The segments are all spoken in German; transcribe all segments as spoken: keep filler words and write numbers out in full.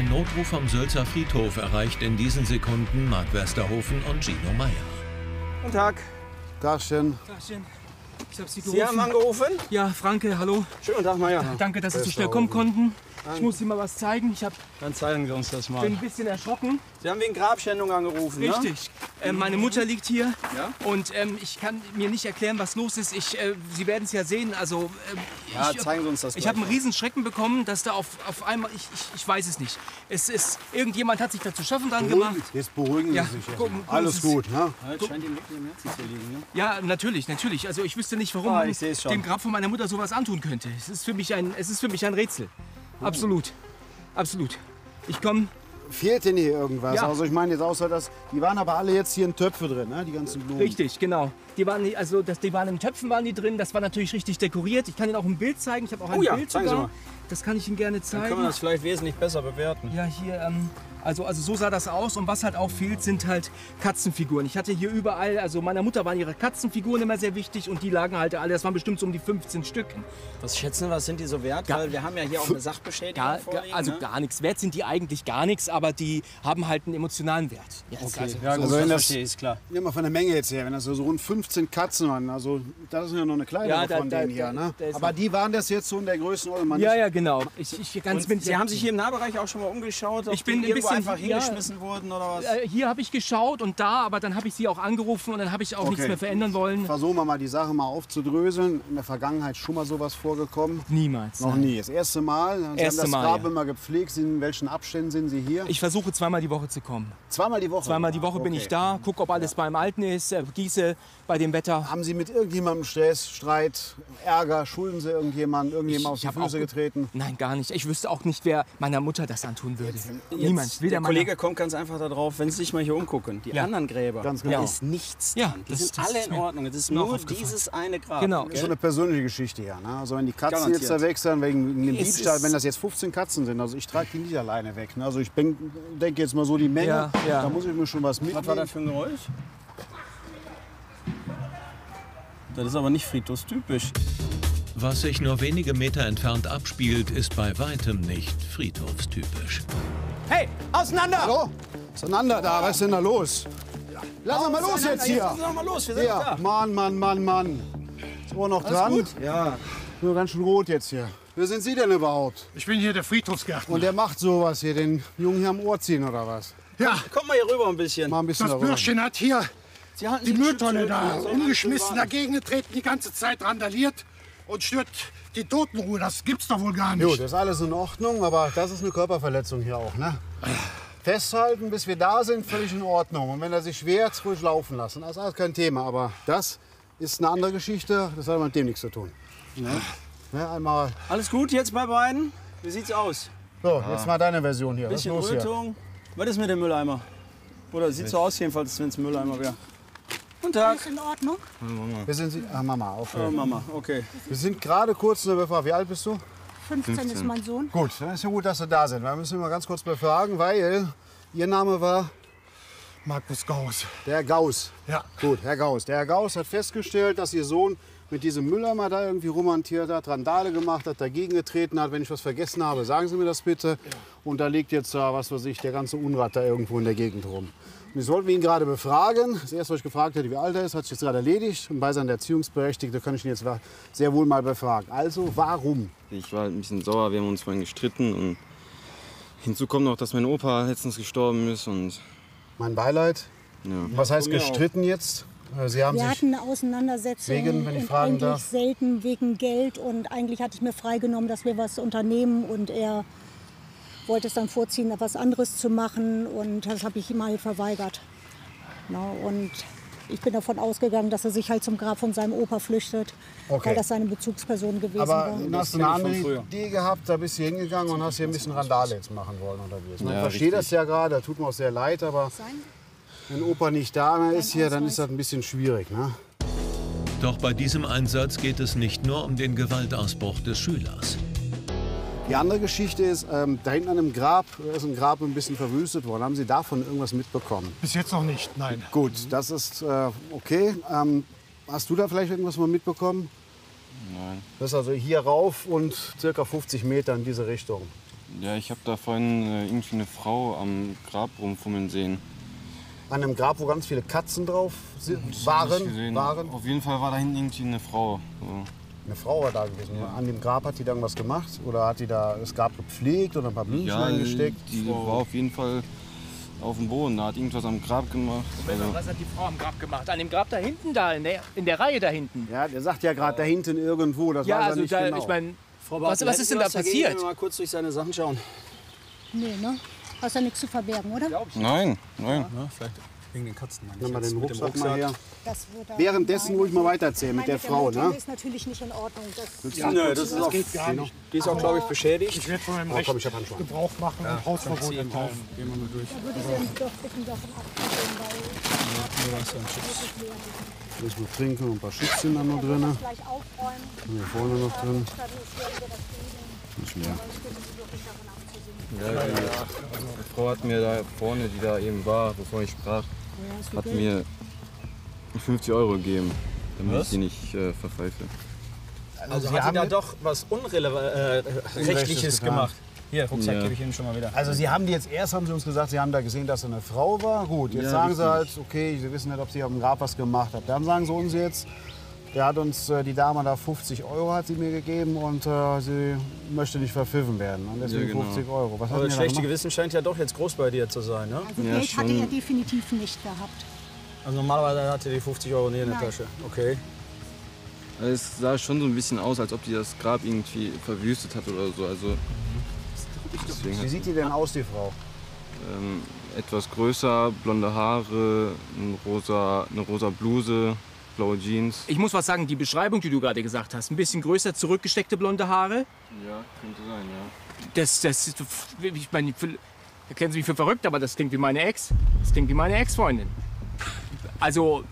Ein Notruf vom Sölzer Friedhof erreicht in diesen Sekunden Marc Westerhofen und Gino Meyer. Guten Tag. Tagchen. Tagchen. Ich hab Sie gerufen. Sie haben angerufen? Ja, Franke, hallo. Schönen guten Tag, Maja. Danke, dass Sie so schnell kommen konnten. Ich muss Ihnen mal was zeigen. Ich hab, Dann zeigen Sie uns das mal. Bin ein bisschen erschrocken. Sie haben wegen Grabschändung angerufen, ne? Richtig. Ähm, meine Mutter liegt hier. Ja? Und ähm, ich kann mir nicht erklären, was los ist. Ich, äh, Sie werden es ja sehen. Also, äh, ja, ich, zeigen Sie uns das Ich habe einen riesen Schrecken bekommen, dass da auf, auf einmal... Ich, ich, ich weiß es nicht. Es ist, irgendjemand hat sich da zu schaffen dran gemacht. Jetzt beruhigen ja, Sie sich. Gu Alles gut, ne? Jetzt scheint Ihnen wirklich im Herzen zu liegen, ne? Ja, natürlich, natürlich. Also ich wüsste nicht, warum ah, ich dem Grab von meiner Mutter sowas antun könnte. Es ist für mich ein, es ist für mich ein Rätsel. Oh. Absolut. Absolut. Ich komme... Fehlt denn hier irgendwas? Ja. Also ich meine jetzt außer das, die waren aber alle jetzt hier in Töpfe drin, ne? Die ganzen Blumen. Richtig, genau. Die waren, also das, die waren in Töpfen waren die drin, das war natürlich richtig dekoriert. Ich kann Ihnen auch ein Bild zeigen, ich habe auch ein oh ja, Bild sogar. Das kann ich Ihnen gerne zeigen. Dann können wir das vielleicht wesentlich besser bewerten. Ja, hier, ähm, also, also so sah das aus und was halt auch fehlt, sind halt Katzenfiguren. Ich hatte hier überall, also meiner Mutter waren ihre Katzenfiguren immer sehr wichtig und die lagen halt alle, das waren bestimmt so um die fünfzehn Stück. Was schätzen wir, was sind die so wert? Gar, Weil wir haben ja hier auch eine Sachbeschädigung gar, vorliegen, Also ne? gar nichts, wert sind die eigentlich gar nichts, aber die haben halt einen emotionalen Wert. Yes. Okay, also, ja, so also wenn das, das ist klar. Nehmen wir von der Menge jetzt her, wenn das so rund fünfzehn Katzen waren, also das sind ja noch eine kleine ja, von da, denen da, hier, da, ne? Da aber die waren das jetzt so in der Größenordnung. Ja, ja, genau. Ich, ich, ganz mit, Sie haben sich hier im Nahbereich auch schon mal umgeschaut? Ich bin ein bisschen einfach hingeschmissen ja, worden oder was? Hier habe ich geschaut und da, aber dann habe ich Sie auch angerufen und dann habe ich auch okay. nichts mehr verändern wollen. Versuchen wir mal die Sache mal aufzudröseln. In der Vergangenheit schon mal sowas vorgekommen? Niemals. Noch nein. nie. Das erste Mal. Sie erste haben das Grab ja. immer gepflegt. In welchen Abständen sind Sie hier? Ich versuche zweimal die Woche zu kommen. Zweimal die Woche? Zweimal die Woche okay. bin ich da, gucke, ob alles ja. beim Alten ist, gieße bei dem Wetter. Haben Sie mit irgendjemandem Stress, Streit, Ärger, schulden Sie irgendjemanden, irgendjemandem auf die Füße getreten? Nein, gar nicht. Ich wüsste auch nicht, wer meiner Mutter das antun würde. Jetzt, Niemand. Jetzt, der Kollege kommt ganz einfach darauf, wenn Sie sich mal hier umgucken. Die ja. anderen Gräber, ganz genau. da ist nichts ja, dran. Die sind alle in Ordnung. Es ist nur dieses eine Grab. Genau. Das ist schon eine persönliche Geschichte hier. Ne? Also wenn die Katzen Garantiert. jetzt da weg sind, wegen dem Diebstahl, wenn das jetzt fünfzehn Katzen sind, also ich trage die nicht alleine weg. Ne? Also ich denke jetzt mal so die Menge, ja, ja. da muss ich mir schon was mitnehmen. Was war das für ein Geräusch? Das ist aber nicht friedhofstypisch. Was sich nur wenige Meter entfernt abspielt, ist bei weitem nicht friedhofstypisch. Hey, auseinander! Hallo? Auseinander da, was ist denn da los? Lass doch mal los jetzt hier! Lass doch mal los, wir sind ja. da! Mann, Mann, Mann, Mann! Ist Ohr noch Alles dran? Gut? Ja. Nur ganz schön rot jetzt hier. Wer sind Sie denn überhaupt? Ich bin hier der Friedhofsgärtner. Und der macht sowas hier, den Jungen hier am Ohr ziehen oder was? Ja. Komm, komm mal hier rüber ein bisschen. Mal ein bisschen das Bürschchen hat hier Sie die Mülltonne da umgeschmissen, dagegen getreten, die ganze Zeit randaliert. Und stört die Totenruhe, das gibt's doch wohl gar nicht. Jo, das ist alles in Ordnung, aber das ist eine Körperverletzung hier auch, ne? Festhalten, bis wir da sind, völlig in Ordnung. Und wenn er sich wehrt, ruhig laufen lassen. Das ist alles kein Thema, aber das ist eine andere Geschichte. Das hat mit dem nichts zu tun. Ne? Ne, einmal. Alles gut jetzt bei beiden? Wie sieht's aus? So, jetzt mal deine Version hier. Bisschen Was ist los Rötung. Hier? Was ist mit dem Mülleimer? Oder sieht so aus jedenfalls, wenn es ein Mülleimer wäre. Guten Tag. Alles in Ordnung? Mama. Wir sind, ah, Mama, aufhören. Oh, Mama, okay. Wir sind gerade kurz in der Befragung. Wie alt bist du? fünfzehn ist mein Sohn. Gut, dann ist ja gut, dass Sie da sind. Wir müssen mal ganz kurz befragen, weil Ihr Name war? Markus Gauss. Der Gauss. Ja. Gut, Herr Gauss. Der Herr Gauss hat festgestellt, dass Ihr Sohn mit diesem Mülleimer da irgendwie rumhantiert hat, Randale gemacht hat, dagegen getreten hat. Wenn ich was vergessen habe, sagen Sie mir das bitte. Ja. Und da liegt jetzt, was weiß ich, der ganze Unrat da irgendwo in der Gegend rum. Wir sollten ihn gerade befragen. Das erste, was ich gefragt hätte, wie alt er ist, hat sich jetzt gerade erledigt. Und bei seinem Erziehungsberechtigten kann ich ihn jetzt sehr wohl mal befragen. Also, warum? Ich war halt ein bisschen sauer, wir haben uns vorhin gestritten. Und hinzu kommt noch, dass mein Opa letztens gestorben ist. Und mein Beileid? Ja. Was heißt gestritten jetzt? Sie haben wir sich hatten eine Auseinandersetzung wegen, wenn ich fragen eigentlich darf. selten wegen Geld. Und eigentlich hatte ich mir freigenommen, dass wir was unternehmen. Und er wollte es dann vorziehen, etwas anderes zu machen, und das habe ich ihm halt verweigert. Na, und ich bin davon ausgegangen, dass er sich halt zum Grab von seinem Opa flüchtet, okay. weil das seine Bezugsperson gewesen aber war. Aber du hast eine andere Idee gehabt, da bist du hingegangen und hast hier ein bisschen Randale jetzt machen wollen. Oder wie. Man ja, versteht richtig. das ja gerade, da tut mir auch sehr leid, aber wenn Opa nicht da ist hier, dann ist das ein bisschen schwierig. Ne? Doch bei diesem Einsatz geht es nicht nur um den Gewaltausbruch des Schülers. Die andere Geschichte ist, ähm, da hinten an einem Grab ist ein Grab ein bisschen verwüstet worden. Haben Sie davon irgendwas mitbekommen? Bis jetzt noch nicht, nein. Gut, das ist äh, okay. Ähm, hast du da vielleicht irgendwas mal mitbekommen? Nein. Das ist also hier rauf und circa fünfzig Meter in diese Richtung. Ja, ich habe da vorhin äh, irgendwie eine Frau am Grab rumfummeln sehen. An einem Grab, wo ganz viele Katzen drauf waren, waren? Auf jeden Fall war da hinten irgendwie eine Frau. So. Eine Frau war da gewesen. Ja. An dem Grab hat die da irgendwas gemacht? Oder hat die da das Grab gepflegt oder ein paar Blümchen ja, eingesteckt? Die Frau war auf jeden Fall auf dem Boden, da hat irgendwas am Grab gemacht. Also. Was hat die Frau am Grab gemacht? An dem Grab da hinten, da, in der, in der Reihe da hinten. Ja, der sagt ja gerade da hinten irgendwo, das ja, weiß er also nicht da, genau. Ich mein, Frau was, was ist denn da passiert? Wir mal kurz durch seine Sachen schauen. Nee, ne? Hast ja nichts zu verbergen, oder? Nein, nein. Ja. Ja, vielleicht wegen den Katzen. Nimm mal den Rucksack, Rucksack mal her. Das währenddessen ruhig mal weiterzählen mit der, der Frau, ne? Das ist natürlich nicht in Ordnung. Das, ja, nö, das, das geht gar nicht. Die ist auch, glaube ich, beschädigt. Ich werde von meinem oh, Recht komm, ich Gebrauch machen ja, und Hausverbot erteilen. Gehen wir mal durch. Da würde ich ja. doch bitten, davon abzugehen, weil... Ja, nur was ein Schutz. Lass mal trinken und ein paar Schützchen da noch drin. Hier vorne noch drin. Nicht mehr. Ja, ja. Die Frau hat mir da vorne, die da eben war, bevor ich sprach, hat mir fünfzig Euro gegeben, damit was? Ich sie nicht äh, verpfeife. Also, also Sie haben da doch was Unrelevantes äh, Rechtliches gemacht. Hier, Rucksack ja. gebe ich Ihnen schon mal wieder. Also Sie haben die jetzt erst, haben Sie uns gesagt, Sie haben da gesehen, dass da eine Frau war. Gut, jetzt ja, sagen Sie halt, okay, Sie wissen nicht, ob Sie auf dem Grab was gemacht hat. Dann sagen Sie uns jetzt, der hat uns, äh, die Dame da fünfzig Euro hat sie mir gegeben und äh, sie möchte nicht verpfiffen werden. Und deswegen ja, genau. fünfzig Euro. Was aber das schlechte Gewissen scheint ja doch jetzt groß bei dir zu sein, ne? Also ja, Geld hatte er definitiv nicht gehabt. Also normalerweise hatte die fünfzig Euro in der Tasche. Okay. Also es sah schon so ein bisschen aus, als ob die das Grab irgendwie verwüstet hat oder so. Also wie sieht die denn aus, die Frau? Ähm, etwas größer, blonde Haare, ein rosa, eine rosa Bluse. Jeans. Ich muss was sagen, die Beschreibung, die du gerade gesagt hast, ein bisschen größer, zurückgesteckte blonde Haare. Ja, könnte sein, ja. Das, das, ich meine, erkennen Sie mich für verrückt, aber das klingt wie meine Ex. Das klingt wie meine Ex-Freundin. Also...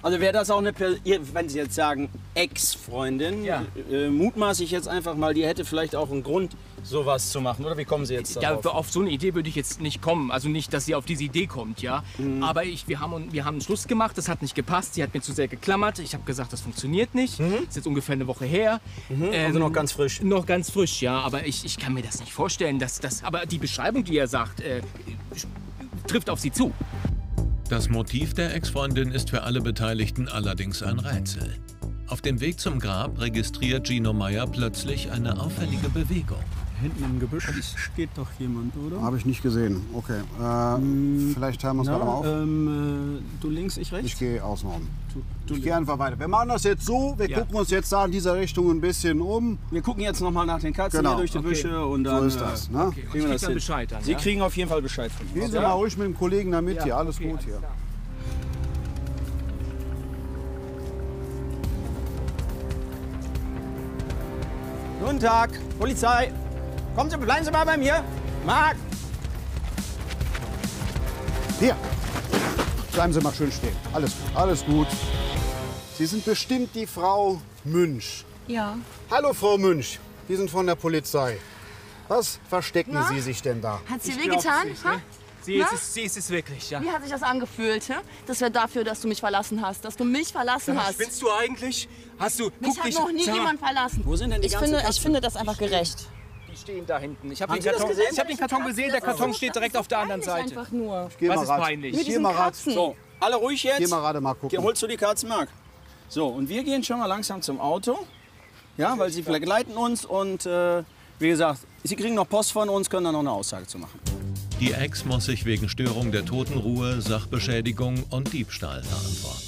Also wäre das auch eine, wenn Sie jetzt sagen, Ex-Freundin, ja. äh, mutmaße ich jetzt einfach mal, die hätte vielleicht auch einen Grund, sowas zu machen, oder wie kommen Sie jetzt darauf? Ja, auf so eine Idee würde ich jetzt nicht kommen, also nicht, dass sie auf diese Idee kommt, ja. Mhm. Aber ich, wir, haben, wir haben einen Schluss gemacht, das hat nicht gepasst, sie hat mir zu sehr geklammert, ich habe gesagt, das funktioniert nicht, mhm. ist jetzt ungefähr eine Woche her. Mhm. Ähm, also noch ganz frisch? Noch ganz frisch, ja, aber ich, ich kann mir das nicht vorstellen, dass das, aber die Beschreibung, die er sagt, äh, trifft auf sie zu. Das Motiv der Ex-Freundin ist für alle Beteiligten allerdings ein Rätsel. Auf dem Weg zum Grab registriert Gino Meyer plötzlich eine auffällige Bewegung. Hinten im Gebüsch steht doch jemand, oder? Habe ich nicht gesehen. Okay. Äh, mm, vielleicht teilen wir uns gerade mal auf. Ähm, du links, ich rechts? Ich gehe außen rum. Du, du ich gehe einfach weiter. Wir machen das jetzt so. Wir ja. gucken uns jetzt da in dieser Richtung ein bisschen um. Wir gucken jetzt noch mal nach den Katzen genau. hier durch die okay. Büsche und dann. So ist das. Ne? Okay. Kriegen wir das hin. Bescheid dann, Sie ja? kriegen auf jeden Fall Bescheid von uns. Gehen Sie mal ruhig mit dem Kollegen da mit ja. hier. Alles okay, gut alles hier. Klar. Guten Tag, Polizei. Kommen Sie, bleiben Sie mal bei mir. Marc! Hier! Bleiben Sie mal schön stehen. Alles gut, alles gut. Sie sind bestimmt die Frau Münch. Ja. Hallo, Frau Münch. Wir sind von der Polizei. Was verstecken Na? Sie sich denn da? Hat sie wehgetan? Ne? Sie, sie ist es wirklich, ja. Wie hat sich das angefühlt? He? Das wäre dafür, dass du mich verlassen hast. Dass du mich verlassen Sag, hast. Spinnst du eigentlich? Hast du... Mich hat noch nie Sag. jemand verlassen. Wo sind denn die ich, finde, ich finde das einfach gerecht. Stehen da hinten. Ich habe den, hab den Karton gesehen, der Karton steht direkt auf der anderen Seite. Einfach nur. Ich geh Was mal ist peinlich? Ich geh mal Katzen. So, alle ruhig jetzt. Geh mal gerade mal gucken. Geh, holst du die Katzen, Marc? So, und wir gehen schon mal langsam zum Auto. Ja, weil sie begleiten uns und äh, wie gesagt, sie kriegen noch Post von uns, können dann noch eine Aussage zu machen. Die Ex muss sich wegen Störung der Totenruhe, Sachbeschädigung und Diebstahl verantworten.